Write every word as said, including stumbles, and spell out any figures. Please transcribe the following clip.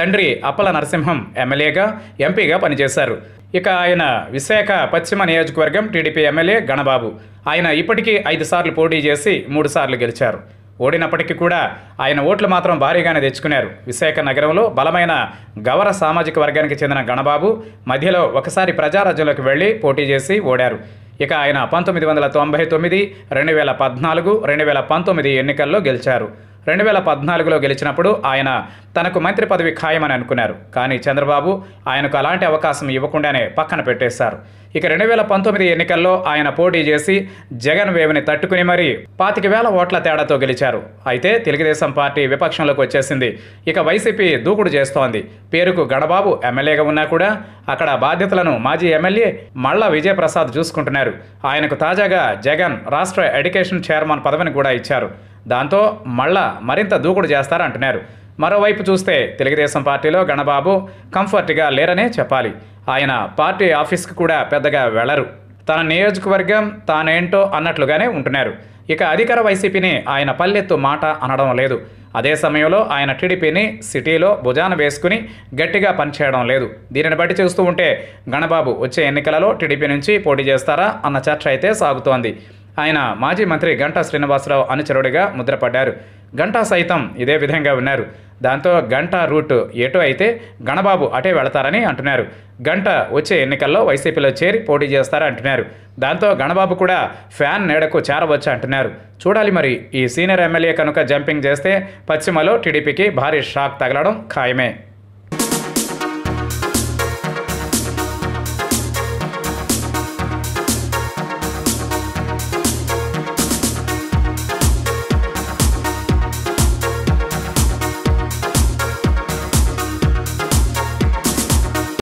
తండ్రి అప్పల నరసింహం ఎమ్మెల్యేగా, ఎంపీగా పనిచేశారు. ఇక ఆయన విశాఖ పశ్చిమ నియోజకవర్గం టీడీపీ ఎమ్మెల్యే గణబాబు. ఆయన ఇప్పటికీ ఐదు సార్లు పోటీ చేసి మూడు సార్లు గెలిచారు. ఓడినప్పటికీ కూడా ఆయన ఓట్లు మాత్రం భారీగానే తెచ్చుకున్నారు. విశాఖ నగరంలో బలమైన గవర సామాజిక వర్గానికి చెందిన గణబాబు మధ్యలో ఒకసారి ప్రజారాజ్యంలోకి వెళ్ళి పోటీ చేసి ఓడారు. ఇక ఆయన పంతొమ్మిది వందల తొంభై తొమ్మిది రెండు వేల పద్నాలుగు రెండు వేల పంతొమ్మిది ఎన్నికల్లో గెలిచారు. రెండు వేల పద్నాలుగులో గెలిచినప్పుడు ఆయన తనకు మంత్రి పదవి ఖాయమని అనుకున్నారు. కానీ చంద్రబాబు ఆయనకు అలాంటి అవకాశం ఇవ్వకుండానే పక్కన పెట్టేశారు. ఇక రెండు వేల పంతొమ్మిది ఎన్నికల్లో ఆయన పోటీ చేసి జగన్ వేవ్ని తట్టుకుని మరీ పాతిక వేల ఓట్ల తేడాతో గెలిచారు. అయితే తెలుగుదేశం పార్టీ విపక్షంలోకి వచ్చేసింది. ఇక వైసీపీ దూకుడు చేస్తోంది. పేరుకు గణబాబు ఎమ్మెల్యేగా ఉన్నా కూడా అక్కడ బాధ్యతలను మాజీ ఎమ్మెల్యే మళ్ళా విజయప్రసాద్ చూసుకుంటున్నారు. ఆయనకు తాజాగా జగన్ రాష్ట్ర ఎడ్యుకేషన్ చైర్మన్ పదవిని కూడా ఇచ్చారు. దాంతో మళ్ళా మరింత దూకుడు చేస్తారంటున్నారు. మరోవైపు చూస్తే తెలుగుదేశం పార్టీలో గణబాబు కంఫర్ట్గా లేరనే చెప్పాలి. ఆయన పార్టీ ఆఫీస్కి కూడా పెద్దగా వెళ్లరు. తన నియోజకవర్గం తానేంటో అన్నట్లుగానే ఉంటున్నారు. ఇక అధికార వైసీపీని ఆయన పల్లెత్తు మాట అనడం లేదు. అదే సమయంలో ఆయన టీడీపీని సిటీలో భుజాన వేసుకుని గట్టిగా పనిచేయడం లేదు. దీనిని బట్టి చూస్తూ ఉంటే గణబాబు వచ్చే ఎన్నికలలో టీడీపీ నుంచి పోటీ చేస్తారా అన్న చర్చ అయితే సాగుతోంది. ఆయన మాజీ మంత్రి గంటా శ్రీనివాసరావు అనుచరుడిగా ముద్రపడ్డారు. గంటా సైతం ఇదే విధంగా ఉన్నారు. దాంతో గంటా రూట్ ఎటో అయితే గణబాబు అటే వెళతారని అంటున్నారు. గంట వచ్చే ఎన్నికల్లో వైసీపీలో చేరి పోటీ చేస్తారా అంటున్నారు. దాంతో గణబాబు కూడా ఫ్యాన్ నీడకు చేరవచ్చు అంటున్నారు. చూడాలి మరి, ఈ సీనియర్ ఎమ్మెల్యే కనుక జంపింగ్ చేస్తే పశ్చిమలో టీడీపీకి భారీ షాక్ తగలడం ఖాయమే.